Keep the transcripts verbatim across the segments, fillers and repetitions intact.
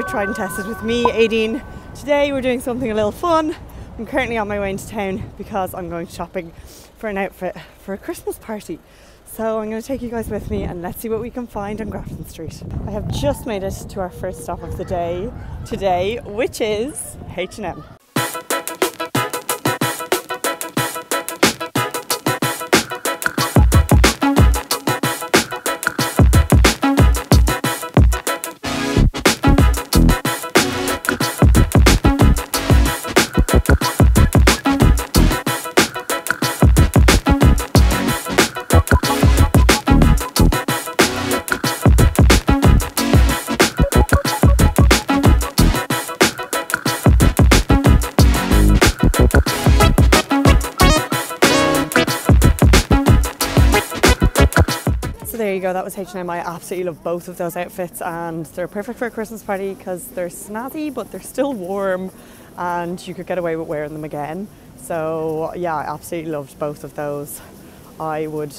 another tried and tested with me, Aideen. Today we're doing something a little fun. I'm currently on my way into town because I'm going shopping for an outfit for a Christmas party. So I'm going to take you guys with me and let's see what we can find on Grafton Street. I have just made it to our first stop of the day today, which is H and M. There you go, that was H and M. I absolutely love both of those outfits and they're perfect for a Christmas party because they're snazzy but they're still warm and you could get away with wearing them again. So yeah, I absolutely loved both of those. I would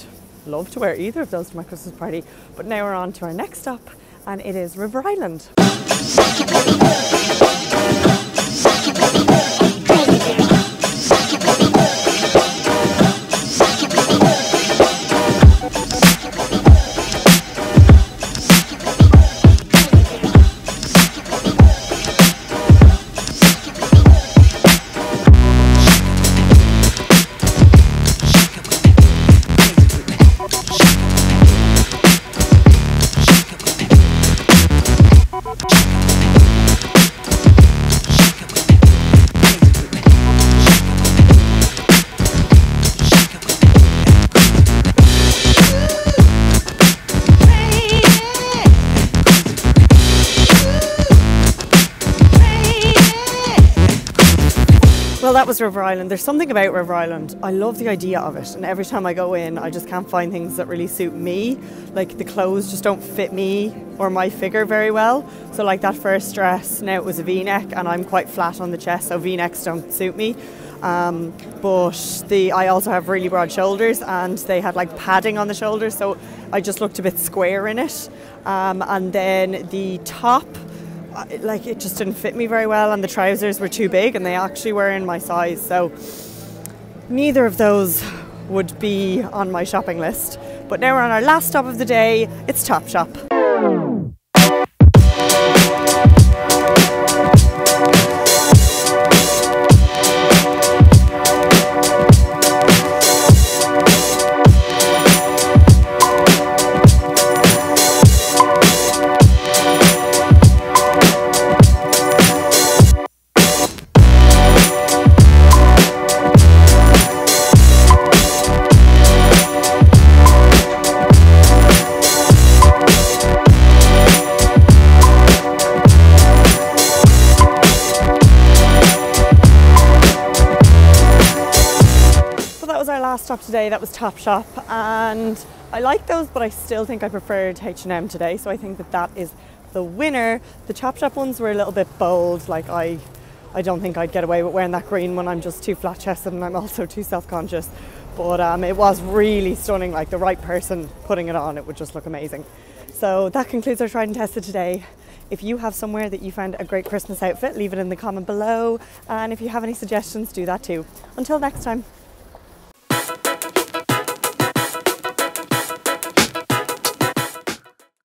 love to wear either of those to my Christmas party, but now we're on to our next stop and it is River Island. Well, that was River Island. There's something about River Island. I love the idea of it, and every time I go in I just can't find things that really suit me. Like the clothes just don't fit me or my figure very well. So like that first dress, now it was a V-neck and I'm quite flat on the chest, so V-necks don't suit me. Um, but the I also have really broad shoulders and they had like padding on the shoulders, so I just looked a bit square in it. Um, and then the top, like it just didn't fit me very well, and the trousers were too big and they actually were in my size, so neither of those would be on my shopping list. But now we're on our last stop of the day, it's Topshop. Last stop today, that was Topshop, and I like those, but I still think I preferred H and M today, so I think that that is the winner. The Topshop ones were a little bit bold, like I I don't think I'd get away with wearing that green one. I'm just too flat chested and I'm also too self-conscious, but um, it was really stunning. Like the right person putting it on, it would just look amazing. So that concludes our tried and tested today. If you have somewhere that you found a great Christmas outfit, leave it in the comment below, and if you have any suggestions, do that too. Until next time.